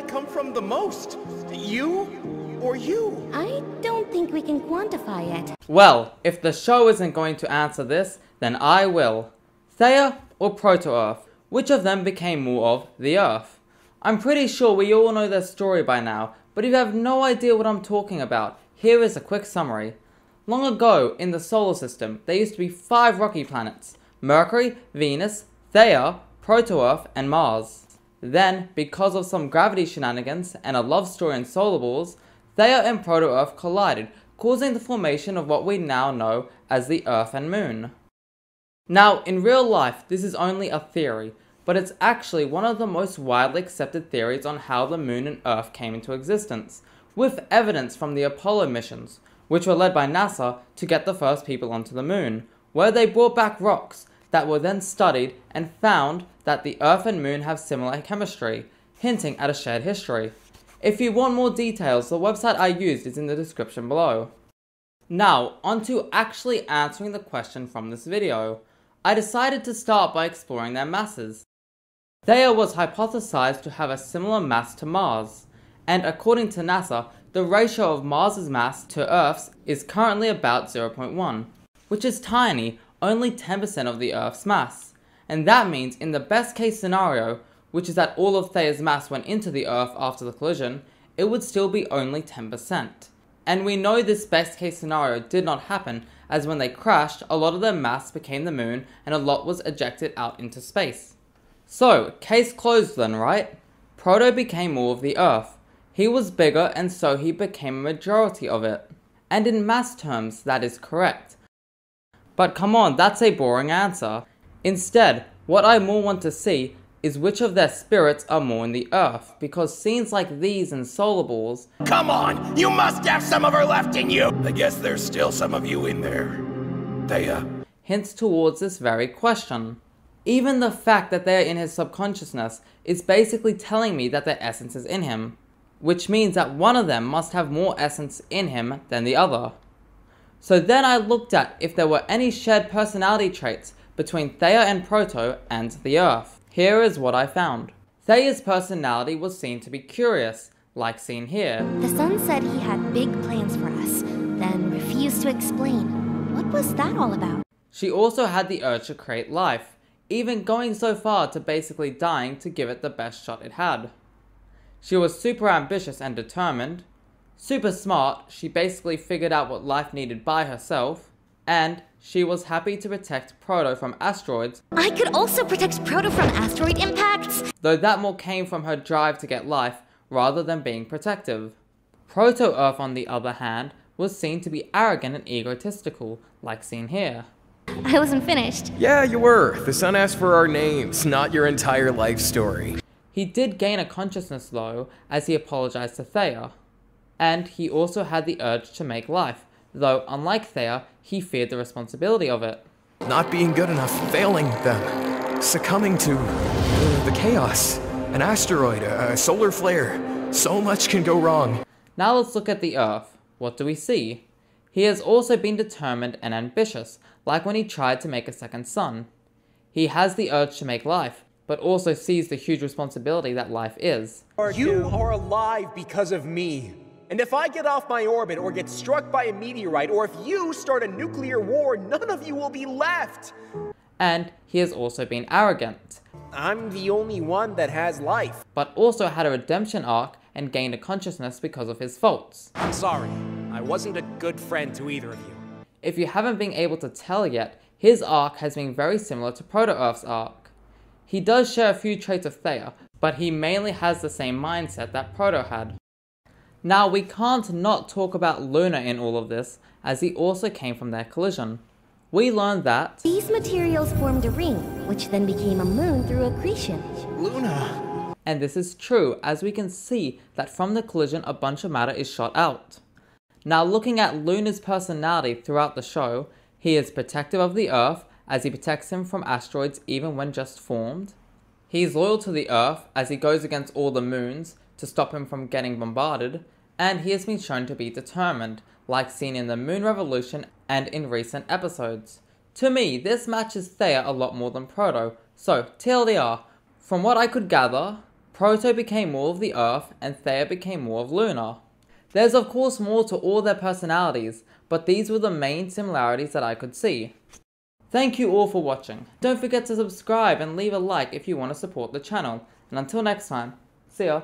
I come from the most? You or you? I don't think we can quantify it. Well, if the show isn't going to answer this, then I will. Theia or Proto-Earth? Which of them became more of the Earth? I'm pretty sure we all know their story by now, but if you have no idea what I'm talking about, here is a quick summary. Long ago, in the solar system, there used to be 5 rocky planets: Mercury, Venus, Theia, Proto-Earth, and Mars. Then, because of some gravity shenanigans and a love story in SolarBalls, Theia and Proto-Earth collided, causing the formation of what we now know as the Earth and Moon. Now, in real life, this is only a theory, but it's actually one of the most widely accepted theories on how the Moon and Earth came into existence, with evidence from the Apollo missions, which were led by NASA to get the first people onto the Moon, where they brought back rocks that were then studied and found that the Earth and Moon have similar chemistry, hinting at a shared history. If you want more details, the website I used is in the description below. Now, onto actually answering the question from this video. I decided to start by exploring their masses. Theia was hypothesized to have a similar mass to Mars, and according to NASA, the ratio of Mars's mass to Earth's is currently about 0.1, which is tiny, only 10% of the Earth's mass. And that means, in the best case scenario, which is that all of Theia's mass went into the Earth after the collision, it would still be only 10%. And we know this best case scenario did not happen, as when they crashed, a lot of their mass became the Moon and a lot was ejected out into space. So, case closed then, right? Proto became more of the Earth. He was bigger and so he became a majority of it. And in mass terms, that is correct. But come on, that's a boring answer. Instead, what I more want to see is which of their spirits are more in the Earth, because scenes like these in SolarBalls... Come on, you must have some of her left in you! I guess there's still some of you in there, Theia. Hints towards this very question. Even the fact that they're in his subconsciousness is basically telling me that their essence is in him, which means that one of them must have more essence in him than the other. So then I looked at if there were any shared personality traits between Theia and Proto and the Earth. Here is what I found. Theia's personality was seen to be curious, like seen here. The sun said he had big plans for us, then refused to explain. What was that all about? She also had the urge to create life, even going so far to basically dying to give it the best shot it had. She was super ambitious and determined, super smart, she basically figured out what life needed by herself, and she was happy to protect Proto from asteroids. I could also protect Proto from asteroid impacts! Though that more came from her drive to get life, rather than being protective. Proto-Earth, on the other hand, was seen to be arrogant and egotistical, like seen here. I wasn't finished. Yeah, you were. The sun asked for our names, not your entire life story. He did gain a consciousness though, as he apologized to Theia. And he also had the urge to make life, though unlike Theia, he feared the responsibility of it. Not being good enough, failing them, succumbing to the chaos, an asteroid, a solar flare, so much can go wrong. Now let's look at the Earth. What do we see? He has also been determined and ambitious, like when he tried to make a second sun. He has the urge to make life, but also sees the huge responsibility that life is. You are alive because of me. And if I get off my orbit, or get struck by a meteorite, or if you start a nuclear war, none of you will be left! And he has also been arrogant. I'm the only one that has life. But also had a redemption arc and gained a consciousness because of his faults. I'm sorry, I wasn't a good friend to either of you. If you haven't been able to tell yet, his arc has been very similar to Proto-Earth's arc. He does share a few traits of Theia, but he mainly has the same mindset that Proto had. Now, we can't not talk about Luna in all of this, as he also came from their collision. We learned that these materials formed a ring, which then became a moon through accretion. Luna! And this is true, as we can see that from the collision a bunch of matter is shot out. Now, looking at Luna's personality throughout the show, he is protective of the Earth, as he protects him from asteroids even when just formed. He is loyal to the Earth, as he goes against all the moons to stop him from getting bombarded, and he has been shown to be determined, like seen in the Moon Revolution and in recent episodes. To me, this matches Theia a lot more than Proto, so TLDR, from what I could gather, Proto became more of the Earth, and Theia became more of Luna. There's of course more to all their personalities, but these were the main similarities that I could see. Thank you all for watching. Don't forget to subscribe and leave a like if you want to support the channel, and until next time, see ya!